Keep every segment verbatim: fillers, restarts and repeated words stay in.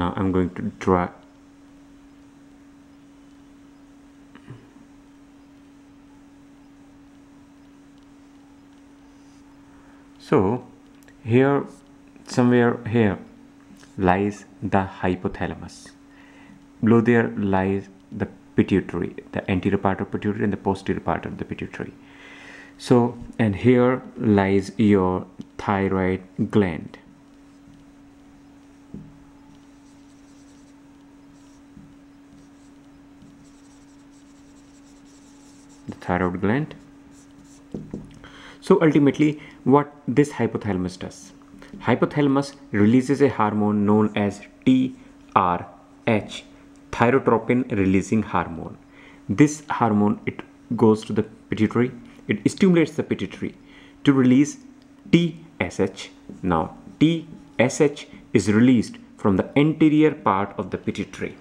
Now I'm going to drag so here somewhere here lies the hypothalamus. Below there lies the pituitary, the anterior part of pituitary and the posterior part of the pituitary. So, and here lies your thyroid gland. The thyroid gland. So ultimately what this hypothalamus does, hypothalamus releases a hormone known as T R H, thyrotropin releasing hormone. This hormone, it goes to the pituitary, it stimulates the pituitary to release T S H. Now T S H is released from the anterior part of the pituitary.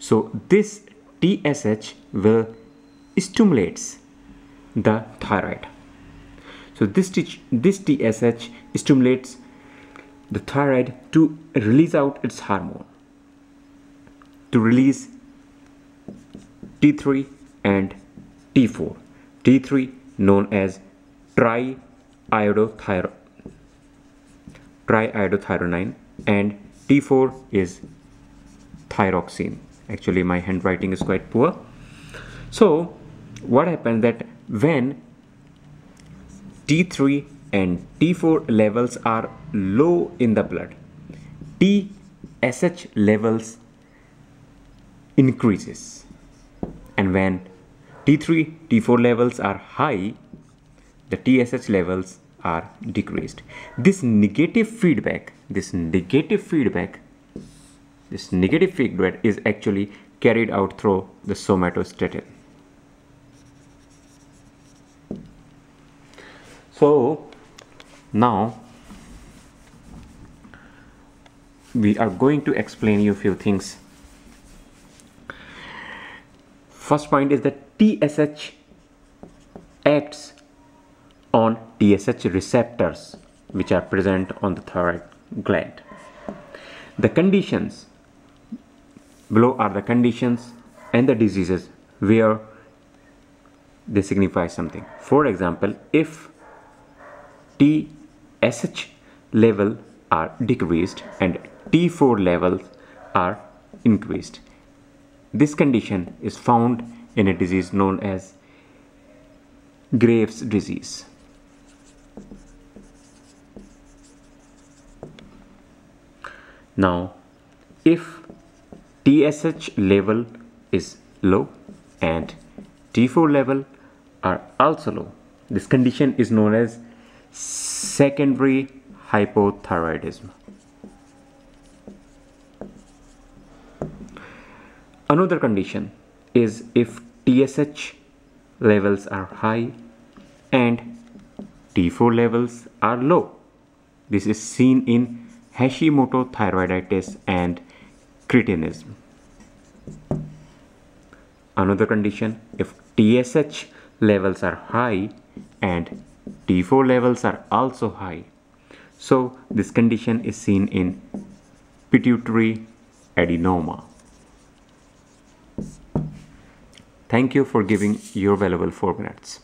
So this T S H will stimulates the thyroid. So this this T S H stimulates the thyroid to release out its hormone, to release T three and T four. T three known as triiodothyronine, triiodothyronine, and T four is thyroxine. Actually, my handwriting is quite poor. So what happens that when T three and T four levels are low in the blood, T S H levels increases, and when T three, T four levels are high, the T S H levels are decreased. This negative feedback, this negative feedback, this negative feedback is actually carried out through the somatostatin. So now we are going to explain you a few things. First point is that T S H acts on T S H receptors which are present on the thyroid gland. The conditions below are the conditions and the diseases where they signify something. For example, if T S H level are decreased and T four levels are increased, this condition is found in a disease known as Graves' disease. Now, if T S H level is low and T four level are also low, this condition is known as secondary hypothyroidism. Another condition is if T S H levels are high and T four levels are low. This is seen in Hashimoto thyroiditis and Cretinism. Another condition, if T S H levels are high and T four levels are also high. So this condition is seen in pituitary adenoma. Thank you for giving your valuable four minutes.